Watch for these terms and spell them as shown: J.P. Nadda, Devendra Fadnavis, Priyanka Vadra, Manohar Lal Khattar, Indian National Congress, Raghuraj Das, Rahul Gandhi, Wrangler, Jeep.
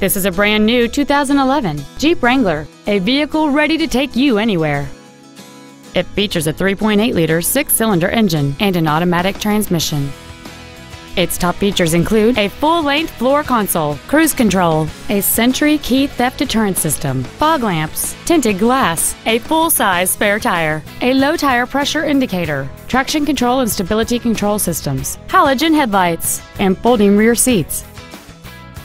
This is a brand new 2011 Jeep Wrangler, a vehicle ready to take you anywhere. It features a 3.8-liter six-cylinder engine and an automatic transmission. Its top features include a full-length floor console, cruise control, a Sentry key theft deterrent system, fog lamps, tinted glass, a full-size spare tire, a low tire pressure indicator, traction control and stability control systems, halogen headlights, and folding rear seats.